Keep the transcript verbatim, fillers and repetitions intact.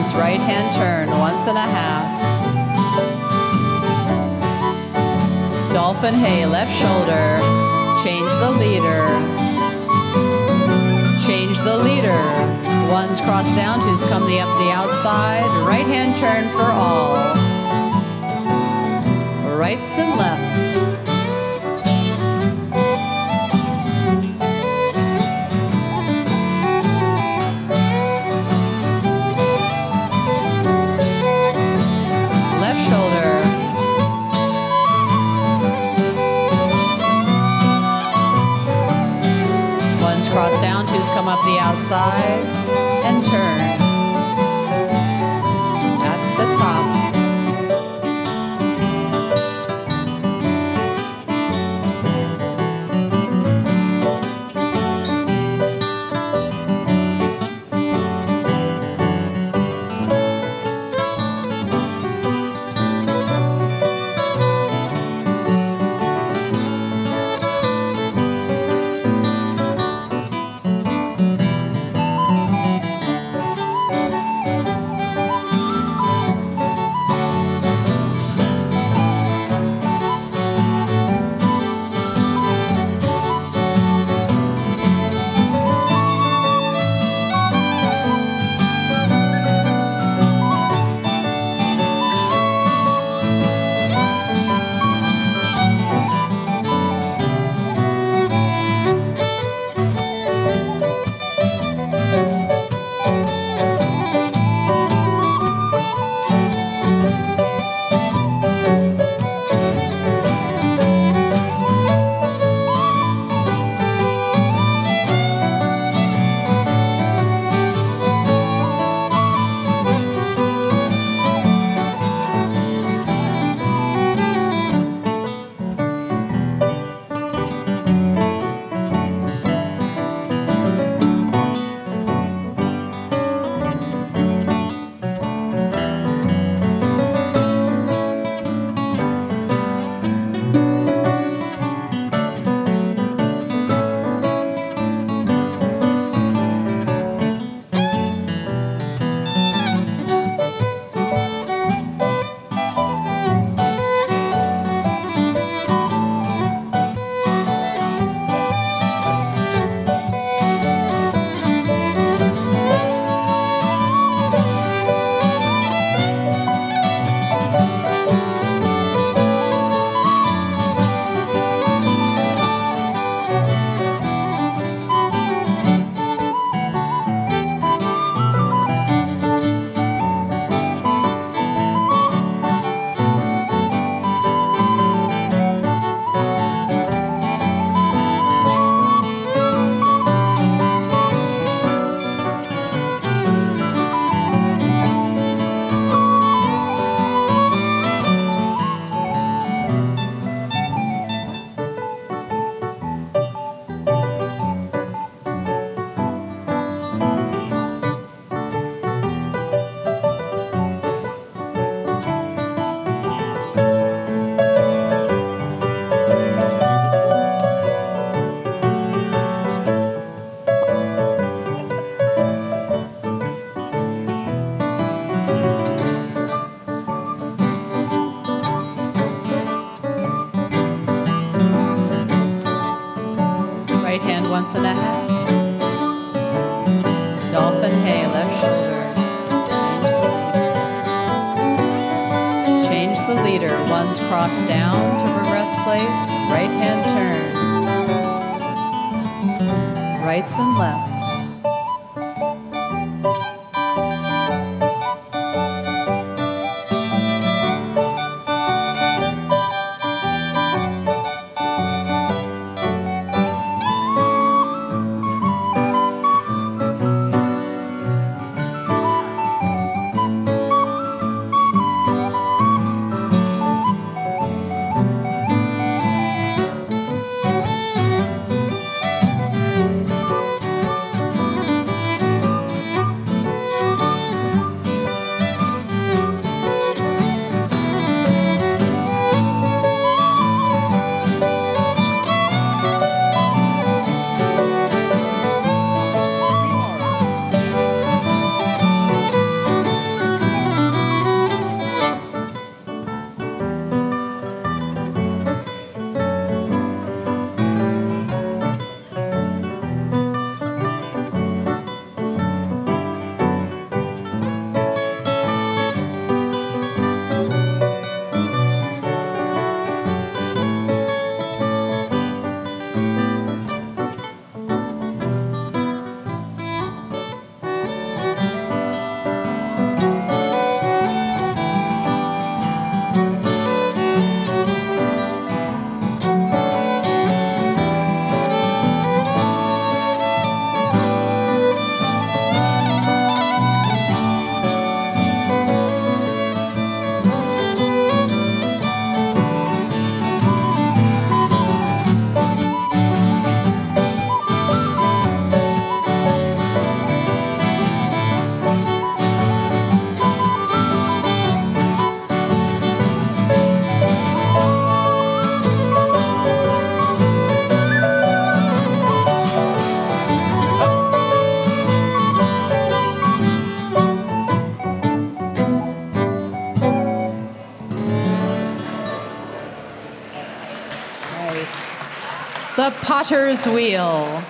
Mountains, right hand turn, once and a half. Dolphin Hay, left shoulder, change the leader. Change the leader. One's crossed down, two's come the up the outside. Right hand turn for all. Rights and lefts. Cross down, two's come up the outside, and turn at the Once and a half. Dolphin Hay, left shoulder. Change the leader. One's crossed down to reverse place. Right hand turn. Rights and lefts. The Potter's Wheel.